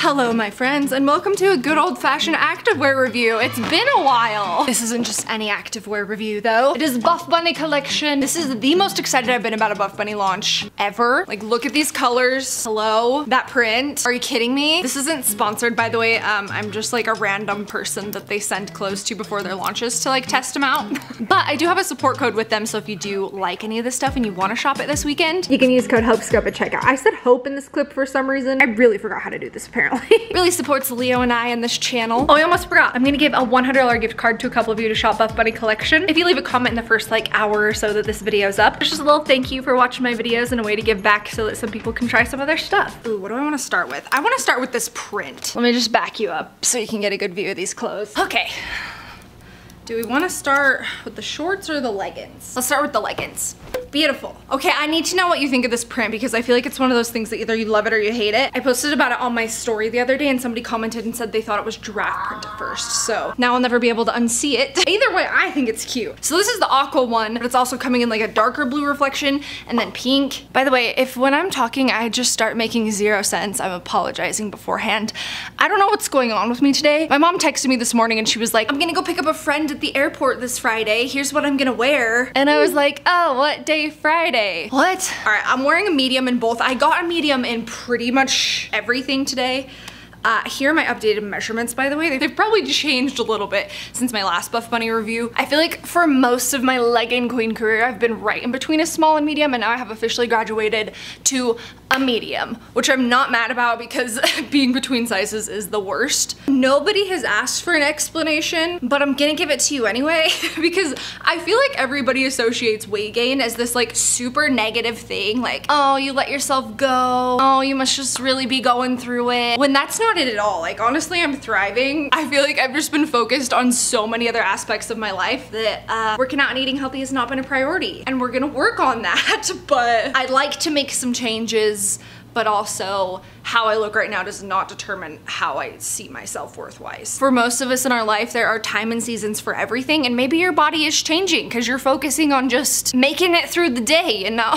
Hello my friends, and welcome to a good old-fashioned activewear review. It's been a while. This isn't just any activewear review though. It is Buff Bunny collection. This is the most excited I've been about a Buff Bunny launch ever. Like, look at these colors. Hello, that print. Are you kidding me? This isn't sponsored, by the way. I'm just like a random person that they send clothes to before their launches to like test them out. But I do have a support code with them, so if you do like any of this stuff and you want to shop it this weekend, you can use code HOPESCOPE at checkout. I said hope in this clip for some reason. I really forgot how to do this apparently. Really supports Leo and I in this channel. Oh, I almost forgot. I'm gonna give a $100 gift card to a couple of you to shop Buff Bunny collection. If you leave a comment in the first like hour or so that this video's up, it's just a little thank you for watching my videos and a way to give back so that some people can try some of their stuff. Ooh, what do I wanna start with? I wanna start with this print. Let me just back you up so you can get a good view of these clothes. Okay. Do we wanna start with the shorts or the leggings? Let's start with the leggings. Beautiful. Okay, I need to know what you think of this print because I feel like it's one of those things that either you love it or you hate it. I posted about it on my story the other day and somebody commented and said they thought it was giraffe print at first, so now I'll never be able to unsee it. Either way, I think it's cute. So this is the aqua one, but it's also coming in like a darker blue reflection and then pink. By the way, if when I'm talking I just start making zero sense, I'm apologizing beforehand. I don't know what's going on with me today. My mom texted me this morning and she was like, I'm gonna go pick up a friend at the airport this Friday. Here's what I'm gonna wear. And I was like, oh, what day? Friday. What? All right, I'm wearing a medium in both. I got a medium in pretty much everything today. Here are my updated measurements, by the way. They've probably changed a little bit since my last Buff Bunny review. I feel like for most of my legging queen career, I've been right in between a small and medium, and now I have officially graduated to a medium, which I'm not mad about because being between sizes is the worst. Nobody has asked for an explanation, but I'm gonna give it to you anyway because I feel like everybody associates weight gain as this like super negative thing, like, oh, you let yourself go, oh, you must just really be going through it, when that's not it at all. Like, honestly, I'm thriving. I feel like I've just been focused on so many other aspects of my life that working out and eating healthy has not been a priority, and we're gonna work on that, but I'd like to make some changes. But also, how I look right now does not determine how I see myself worth-wise. For most of us in our life, there are time and seasons for everything, and maybe your body is changing because you're focusing on just making it through the day, you know?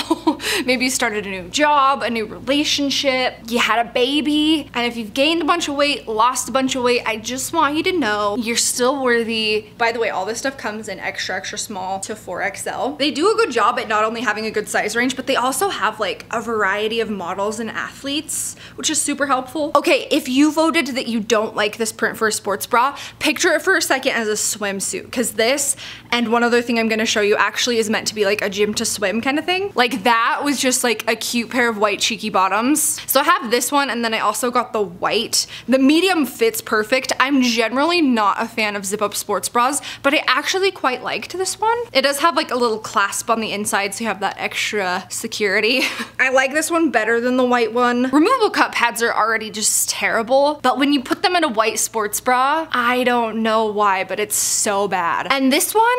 Maybe you started a new job, a new relationship, you had a baby, and if you've gained a bunch of weight, lost a bunch of weight, I just want you to know you're still worthy. By the way, all this stuff comes in extra, extra small to 4XL. They do a good job at not only having a good size range, but they also have like a variety of models and athletes, which is super helpful. Okay, if you voted that you don't like this print for a sports bra, picture it for a second as a swimsuit, because this and one other thing I'm gonna show you actually is meant to be like a gym to swim kind of thing. Like, that was just like a cute pair of white cheeky bottoms. So I have this one, and then I also got the white. The medium fits perfect. I'm generally not a fan of zip up sports bras, but I actually quite liked this one. It does have like a little clasp on the inside, so you have that extra security. I like this one better than the white one. Removable cup pads are already just terrible, but when you put them in a white sports bra, I don't know why, but it's so bad. And this one,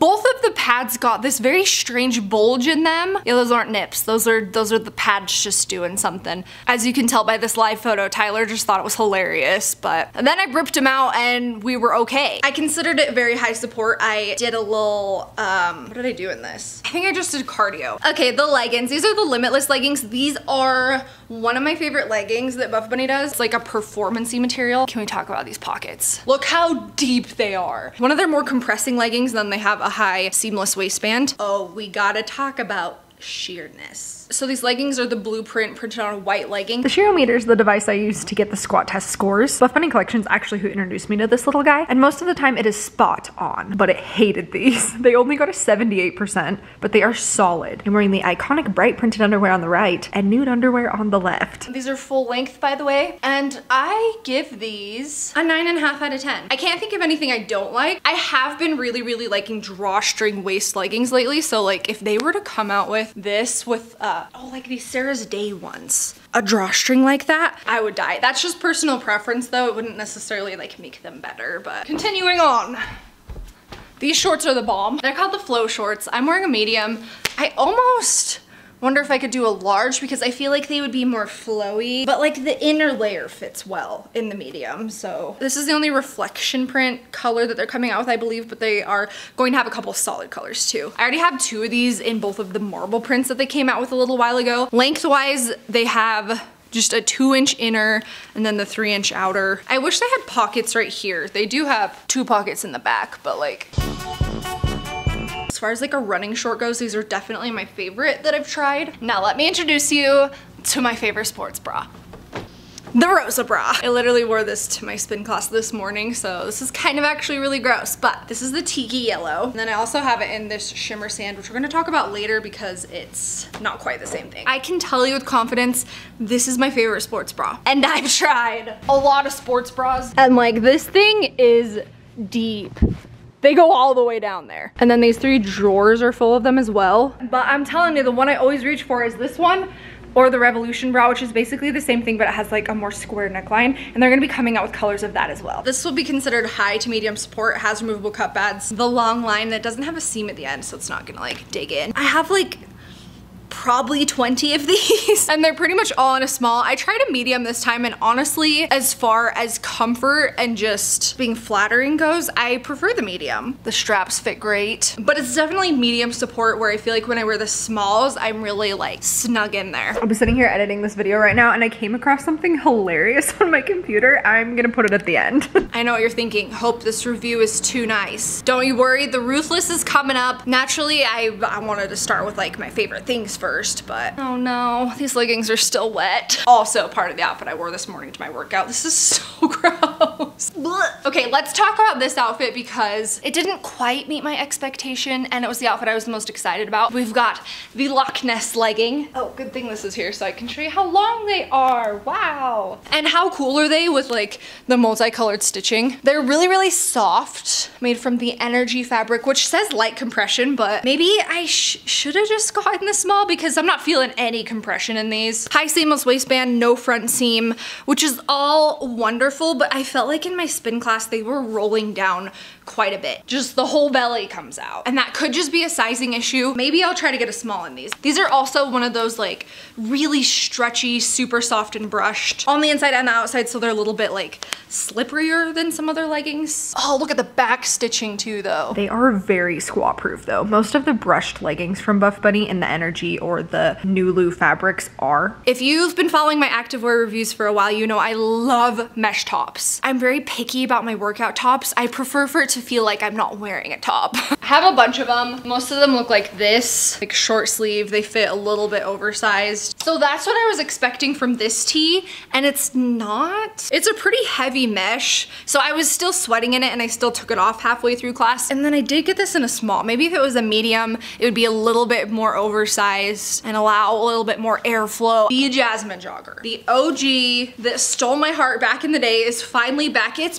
both of the pads got this very strange bulge in them. Yeah, those aren't nips. Those are the pads just doing something. As you can tell by this live photo, Tyler just thought it was hilarious, but and then I ripped them out and we were okay. I considered it very high support. I did a little, what did I do in this? I think I just did cardio. Okay, the leggings. These are the Limitless leggings. These are one of my favorite leggings that Buff Bunny does. It's like a performance-y material. Can we talk about these pockets? Look how deep they are. One of their more compressing leggings, then they have a high seamless waistband. Oh, we gotta talk about sheerness. So these leggings are the blueprint printed on a white legging. The Sheerometer is the device I use to get the squat test scores. Buff Bunny Collection is actually who introduced me to this little guy, and most of the time it is spot on, but it hated these. They only got a 78%, but they are solid. I'm wearing the iconic bright printed underwear on the right and nude underwear on the left. These are full length, by the way, and I give these a 9.5 out of 10. I can't think of anything I don't like. I have been really liking drawstring waist leggings lately, so like if they were to come out with this with oh, like these Sarah's Day ones, a drawstring like that, I would die. That's just personal preference though. It wouldn't necessarily like make them better, but continuing on. These shorts are the bomb. They're called the flow shorts. I'm wearing a medium. I almost wonder if I could do a large because I feel like they would be more flowy, but like the inner layer fits well in the medium, so. This is the only reflection print color that they're coming out with, I believe, but they are going to have a couple solid colors too. I already have two of these in both of the marble prints that they came out with a little while ago. Lengthwise, they have just a 2-inch inner and then the 3-inch outer. I wish they had pockets right here. They do have 2 pockets in the back, but like, as far as like a running short goes, these are definitely my favorite that I've tried. Now let me introduce you to my favorite sports bra. The Rosa bra. I literally wore this to my spin class this morning, so this is kind of actually really gross, but this is the tiki yellow. And then I also have it in this shimmer sand, which we're gonna talk about later because it's not quite the same thing. I can tell you with confidence, this is my favorite sports bra. And I've tried a lot of sports bras. And like, this thing is deep. They go all the way down there. And then these 3 drawers are full of them as well. But I'm telling you, the one I always reach for is this one, or the Revolution Bra, which is basically the same thing, but it has like a more square neckline, and they're gonna be coming out with colors of that as well. This will be considered high to medium support, has removable cup pads, the long line that doesn't have a seam at the end, so it's not gonna like dig in. I have like probably 20 of these, and they're pretty much all in a small. I tried a medium this time, and honestly, as far as comfort and just being flattering goes, I prefer the medium. The straps fit great, but it's definitely medium support where I feel like when I wear the smalls, I'm really like snug in there. I'll be sitting here editing this video right now, and I came across something hilarious on my computer. I'm gonna put it at the end. I know what you're thinking. Hope this review is too nice. Don't you worry, the Ruthless is coming up. Naturally, I wanted to start with like my favorite things first, but oh no, these leggings are still wet. Also part of the outfit I wore this morning to my workout. This is so gross. Blech. Okay, let's talk about this outfit because it didn't quite meet my expectation, and it was the outfit I was most excited about. We've got the Loch Ness legging. Oh, good thing this is here so I can show you how long they are. Wow. And how cool are they with like the multicolored stitching? They're really, really soft, made from the energy fabric, which says light compression, but maybe I should have just gotten the small because I'm not feeling any compression in these. High seamless waistband, no front seam, which is all wonderful, but I felt like in my spin class, they were rolling down quite a bit. Just the whole belly comes out. And that could just be a sizing issue. Maybe I'll try to get a small in these. These are also one of those like really stretchy, super soft and brushed on the inside and the outside, so they're a little bit like slipperier than some other leggings. Oh, look at the back stitching too though. They are very squat proof though. Most of the brushed leggings from Buff Bunny and the Energy or the Nulu fabrics are. If you've been following my activewear reviews for a while, you know I love mesh tops. I'm very picky about my workout tops. I prefer for it to feel like I'm not wearing a top. I have a bunch of them. Most of them look like this, like short sleeve. They fit a little bit oversized. So that's what I was expecting from this tee, and it's not. It's a pretty heavy mesh, so I was still sweating in it, and I still took it off halfway through class. And then I did get this in a small. Maybe if it was a medium, it would be a little bit more oversized and allow a little bit more airflow. The Jasmine jogger, the OG that stole my heart back in the day, is finally back. It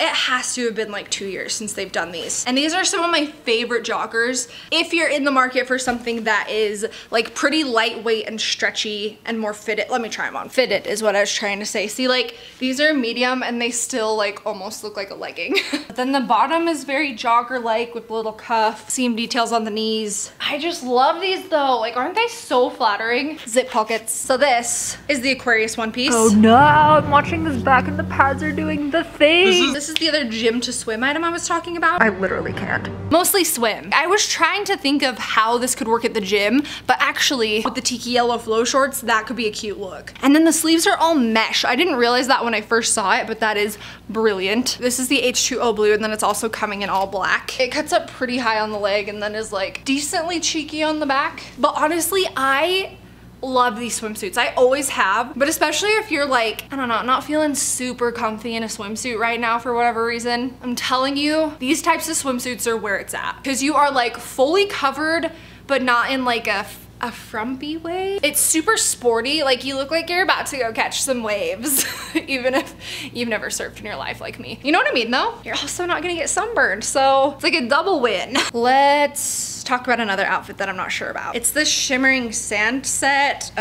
has to have been like 2 years since they've done these. And these are some of my favorite joggers. If you're in the market for something that is like pretty lightweight and stretchy and more fitted, let me try them on. Fitted is what I was trying to say. See, like these are medium and they still like almost look like a legging. Then the bottom is very jogger-like with little cuff, seam details on the knees. I just love these though. Like, aren't they so flattering? Zip pockets. So this is the Aquarius one piece. Oh no, I'm watching this back and the pads are doing the thing. This is the other gym to swim item I was talking about. I literally can't. Mostly swim. I was trying to think of how this could work at the gym, but actually with the tiki yellow flow shorts, that could be a cute look. And then the sleeves are all mesh. I didn't realize that when I first saw it, but that is brilliant. This is the H2O blue, and then it's also coming in all black. It cuts up pretty high on the leg and then is like decently cheeky on the back. But honestly, I love these swimsuits. I always have, but especially if you're like, I don't know, not feeling super comfy in a swimsuit right now for whatever reason, I'm telling you, these types of swimsuits are where it's at. Because you are like fully covered, but not in like a frumpy way. It's super sporty. Like, you look like you're about to go catch some waves, even if you've never surfed in your life like me. You know what I mean though? You're also not gonna get sunburned, so it's like a double win. Let's talk about another outfit that I'm not sure about. It's this shimmering sand set.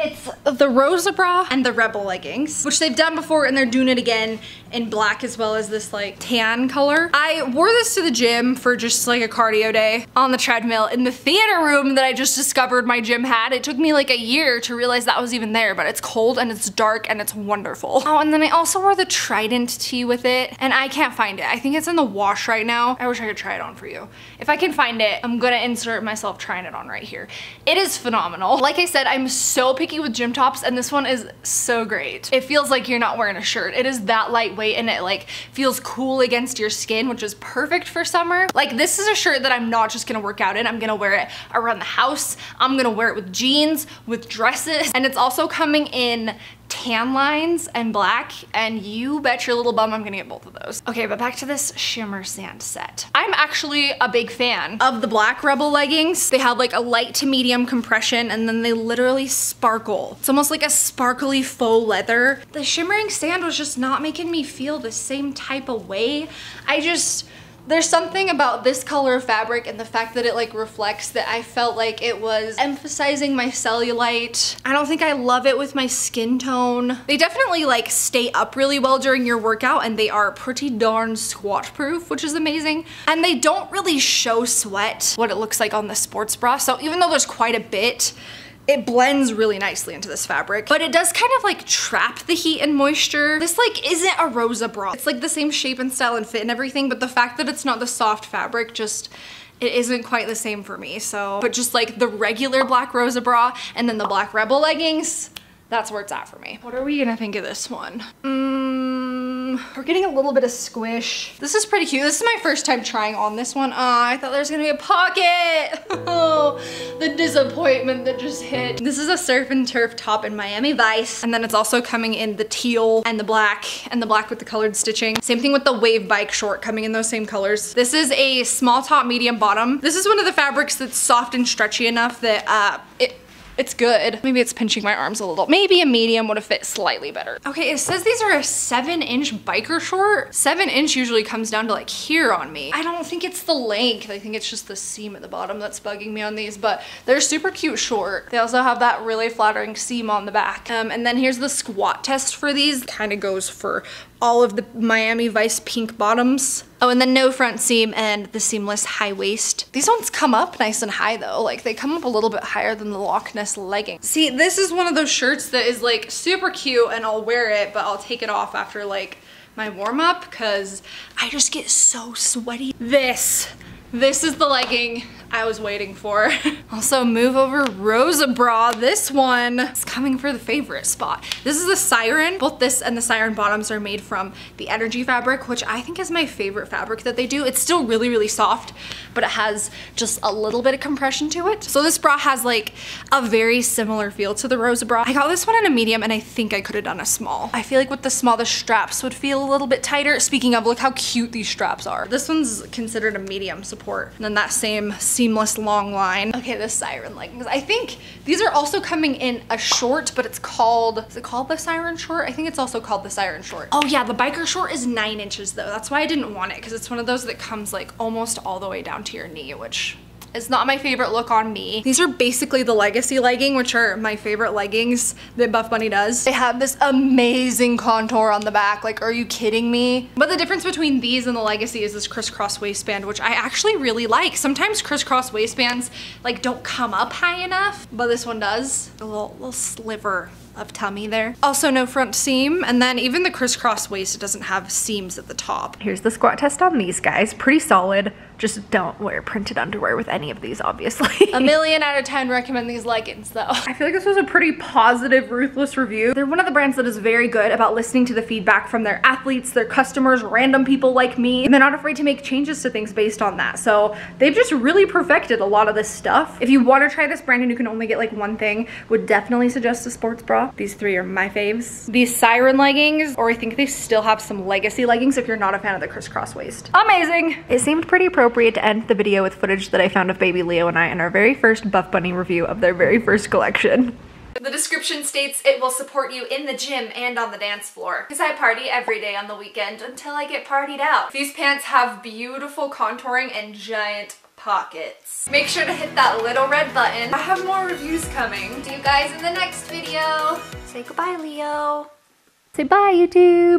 It's the Rosa bra and the Rebel leggings, which they've done before, and they're doing it again in black as well as this like tan color. I wore this to the gym for just like a cardio day on the treadmill in the theater room that I just discovered my gym had. It took me like a year to realize that was even there, but it's cold and it's dark and it's wonderful. Oh, and then I also wore the Trident tee with it, and I can't find it. I think it's in the wash right now. I wish I could try it on for you. If I can find it, I'm gonna insert myself trying it on right here. It is phenomenal. Like I said, I'm so picky picky with gym tops, and this one is so great. It feels like you're not wearing a shirt. It is that lightweight, and it like feels cool against your skin, which is perfect for summer. Like, this is a shirt that I'm not just gonna work out in. I'm gonna wear it around the house. I'm gonna wear it with jeans, with dresses, and it's also coming in tan lines and black, and you bet your little bum I'm gonna get both of those. Okay, but back to this shimmer sand set. I'm actually a big fan of the black Rebel leggings. They have like a light to medium compression, and then they literally sparkle. It's almost like a sparkly faux leather. The shimmering sand was just not making me feel the same type of way. There's something about this color of fabric and the fact that it like reflects that I felt like it was emphasizing my cellulite. I don't think I love it with my skin tone. They definitely like stay up really well during your workout, and they are pretty darn squat proof, which is amazing. And they don't really show sweat, what it looks like on the sports bra. So even though there's quite a bit, it blends really nicely into this fabric, but it does kind of like trap the heat and moisture. This like isn't a Rosa bra. It's like the same shape and style and fit and everything, but the fact that it's not the soft fabric just, it isn't quite the same for me. So, but just like the regular black Rosa bra and then the black Rebel leggings, that's where it's at for me. What are we gonna think of this one? We're getting a little bit of squish. This is pretty cute. This is my first time trying on this one. I thought there was gonna be a pocket. Oh, the disappointment that just hit. This is a Surf and Turf top in Miami Vice. And then it's also coming in the teal and the black with the colored stitching. Same thing with the Wave Bike short, coming in those same colors. This is a small top, medium bottom. This is one of the fabrics that's soft and stretchy enough that it's good. Maybe it's pinching my arms a little. Maybe a medium would have fit slightly better. Okay, it says these are a 7-inch biker short. 7-inch usually comes down to like here on me. I don't think it's the length. I think it's just the seam at the bottom that's bugging me on these, but they're super cute short. They also have that really flattering seam on the back. And then here's the squat test for these. Kind of goes for all of the Miami Vice pink bottoms. Oh, and then no front seam and the seamless high waist. These ones come up nice and high though. Like they come up a little bit higher than the Loch Ness legging. See, this is one of those shirts that is like super cute and I'll wear it, but I'll take it off after like my warm up because I just get so sweaty. This is the legging I was waiting for. Also, move over Rosa bra. This one is coming for the favorite spot. This is the Siren. Both this and the Siren bottoms are made from the energy fabric, which I think is my favorite fabric that they do. It's still really, really soft, but it has just a little bit of compression to it. So this bra has like a very similar feel to the Rosa bra. I got this one in a medium and I think I could have done a small. I feel like with the small, the straps would feel a little bit tighter. Speaking of, look how cute these straps are. This one's considered a medium support. And then that same seamless long line. Okay, the Siren leggings. I think these are also coming in a short, but it's called, is it called the Siren short? I think it's also called the Siren short. Oh yeah, the biker short is 9 inches though. That's why I didn't want it, because it's one of those that comes like almost all the way down to your knee, which is not my favorite look on me. These are basically the Legacy legging, which are my favorite leggings that Buff Bunny does. They have this amazing contour on the back. Like, are you kidding me? But the difference between these and the Legacy is this crisscross waistband, which I actually really like. Sometimes crisscross waistbands like don't come up high enough, but this one does. A little sliver of tummy there. Also no front seam, and then even the crisscross waist, it doesn't have seams at the top. Here's the squat test on these guys. Pretty solid. Just don't wear printed underwear with any of these, obviously. 1,000,000 out of 10 recommend these leggings though. I feel like this was a pretty positive, ruthless review. They're one of the brands that is very good about listening to the feedback from their athletes, their customers, random people like me, and they're not afraid to make changes to things based on that. So they've just really perfected a lot of this stuff. If you want to try this brand and you can only get like one thing, would definitely suggest a sports bra. These three are my faves. These Siren leggings, or I think they still have some Legacy leggings if you're not a fan of the crisscross waist. Amazing. It seemed pretty appropriate to end the video with footage that I found of baby Leo and I in our very first Buff Bunny review of their very first collection. The description states it will support you in the gym and on the dance floor, because I party every day on the weekend until I get partied out. These pants have beautiful contouring and giant pockets. Make sure to hit that little red button. I have more reviews coming. See you guys in the next video. Say goodbye, Leo. Say bye, YouTube.